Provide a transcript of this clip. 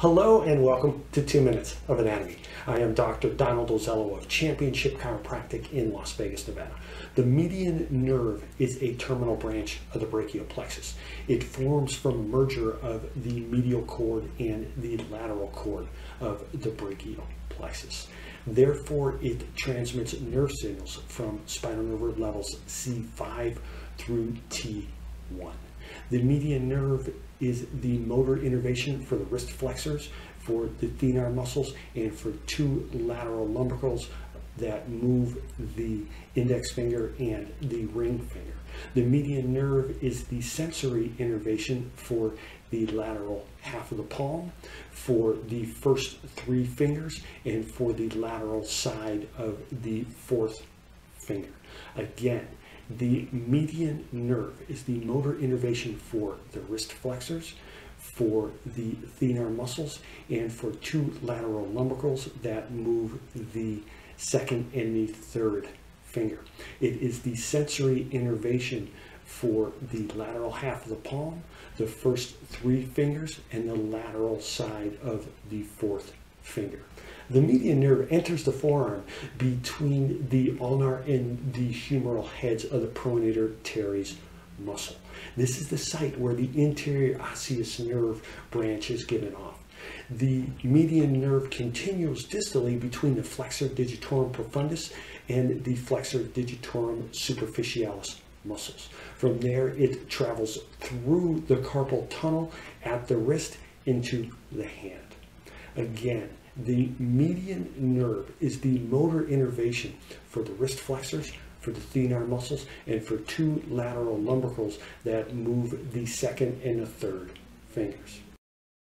Hello and welcome to 2 Minutes of Anatomy. I am Dr. Donald Ozello of Championship Chiropractic in Las Vegas, Nevada. The median nerve is a terminal branch of the brachial plexus. It forms from a merger of the medial cord and the lateral cord of the brachial plexus. Therefore, it transmits nerve signals from spinal nerve levels C5 through T1. The median nerve is the motor innervation for the wrist flexors, for the thenar muscles, and for two lateral lumbricals that move the index finger and the ring finger. The median nerve is the sensory innervation for the lateral half of the palm, for the first three fingers, and for the lateral side of the fourth finger. Again, the median nerve is the motor innervation for the wrist flexors, for the thenar muscles, and for two lateral lumbricals that move the second and the third finger. It is the sensory innervation for the lateral half of the palm, the first three fingers, and the lateral side of the fourth finger. The median nerve enters the forearm between the ulnar and the humeral heads of the pronator teres muscle. This is the site where the anterior osseous nerve branch is given off. The median nerve continues distally between the flexor digitorum profundus and the flexor digitorum superficialis muscles. From there, it travels through the carpal tunnel at the wrist into the hand. Again, the median nerve is the motor innervation for the wrist flexors, for the thenar muscles, and for two lateral lumbricals that move the second and the third fingers.